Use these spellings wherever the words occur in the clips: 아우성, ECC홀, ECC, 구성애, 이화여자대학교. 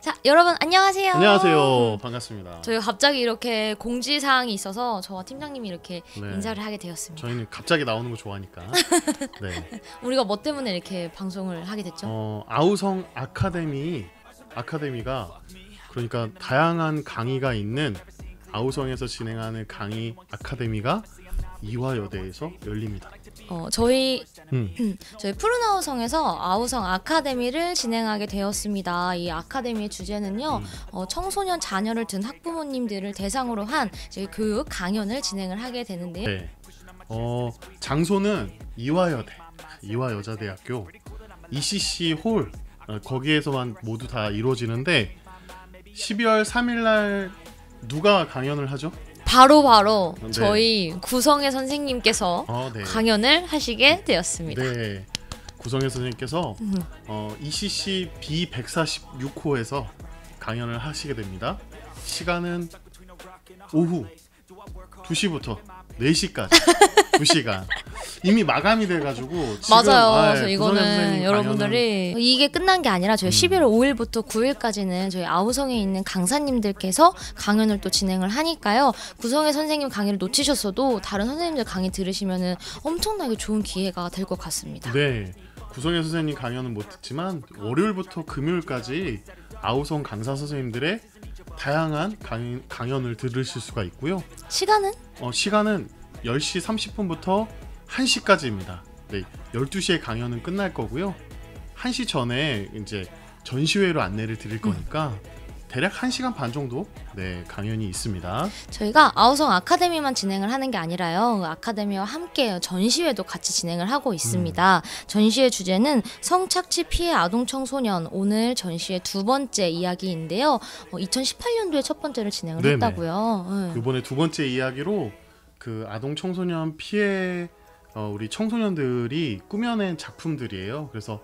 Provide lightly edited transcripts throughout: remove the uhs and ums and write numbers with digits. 자, 여러분 안녕하세요. 안녕하세요. 반갑습니다. 저희 갑자기 이렇게 공지사항이 있어서 저와 팀장님이 이렇게 인사를 하게 되었습니다. 저희는 갑자기 나오는 거 좋아하니까. 네. 우리가 뭐 때문에 이렇게 방송을 하게 됐죠? 아우성 아카데미가 그러니까 다양한 강의가 있는 아우성에서 진행하는 강의 아카데미가 이화여대에서 열립니다. 저희 푸른 아우성에서 아우성 아카데미를 진행하게 되었습니다. 이 아카데미의 주제는요, 청소년 자녀를 둔 학부모님들을 대상으로 한 저희 교육 강연을 진행을 하게 되는데요. 네. 장소는 이화여자대학교 ECC홀 거기에서만 모두 다 이루어지는데 12월 3일날 누가 강연을 하죠? 바로 네. 저희 구성애 선생님께서 네. 강연을 하시게 되었습니다. 네, 구성애 선생님께서 ECC B146호에서 강연을 하시게 됩니다. 시간은 오후 2시부터 4시까지 2시간 이미 마감이 돼가지고 지금 맞아요. 그래서 이거는 여러분들이 이게 끝난 게 아니라 저희 11월 5일부터 9일까지는 저희 아우성에 있는 강사님들께서 강연을 또 진행을 하니까요. 구성애 선생님 강의를 놓치셨어도 다른 선생님들 강의 들으시면은 엄청나게 좋은 기회가 될 것 같습니다. 네, 구성애 선생님 강연은 못 듣지만 월요일부터 금요일까지 아우성 강사 선생님들의 다양한 강연을 들으실 수가 있고요. 시간은? 시간은 10시 30분부터 1시까지입니다. 네, 12시에 강연은 끝날 거고요. 1시 전에 이제 전시회로 안내를 드릴 거니까 대략 1시간 반 정도 네, 강연이 있습니다. 저희가 아우성 아카데미만 진행을 하는 게 아니라요. 아카데미와 함께 전시회도 같이 진행을 하고 있습니다. 전시회 주제는 성착취 피해 아동 청소년, 오늘 전시회 두 번째 이야기인데요. 2018년도에 첫 번째를 진행을 네네. 했다고요. 이번에 두 번째 이야기로 그 아동 청소년 피해 우리 청소년들이 꾸며낸 작품들이에요. 그래서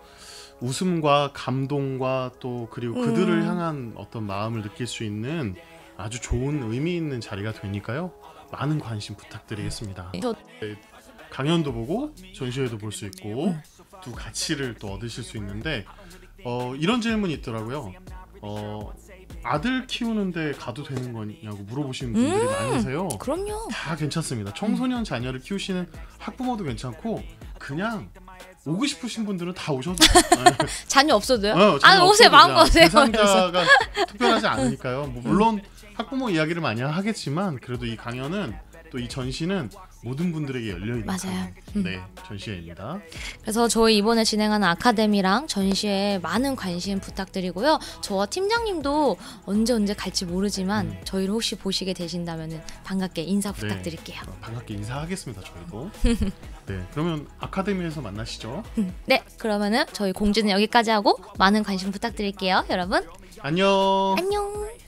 웃음과 감동과 또 그리고 그들을 향한 어떤 마음을 느낄 수 있는 아주 좋은 의미 있는 자리가 되니까요. 많은 관심 부탁드리겠습니다. 네, 강연도 보고 전시회도 볼 수 있고 두 가치를 또 얻으실 수 있는데 이런 질문이 있더라고요. 아들 키우는데 가도 되는 거냐고 물어보시는 분들이 많으세요. 그럼요. 다 괜찮습니다. 청소년 자녀를 키우시는 학부모도 괜찮고 그냥 오고 싶으신 분들은 다 오셔도 돼요. 자녀 없어도요? 아니 오세요. 마음껏 오세요. 대상자가 특별하지 않으니까요. 뭐 물론 학부모 이야기를 많이 하겠지만 그래도 이 강연은 또 이 전시는 모든 분들에게 열려있는 맞아요. 네, 전시회입니다. 그래서 저희 이번에 진행하는 아카데미랑 전시회에 많은 관심 부탁드리고요. 저와 팀장님도 언제 갈지 모르지만 저희를 혹시 보시게 되신다면 반갑게 인사 부탁드릴게요. 네, 반갑게 인사하겠습니다. 저희도. 네, 그러면 아카데미에서 만나시죠. 네, 그러면은 저희 공지는 여기까지 하고 많은 관심 부탁드릴게요. 여러분 안녕.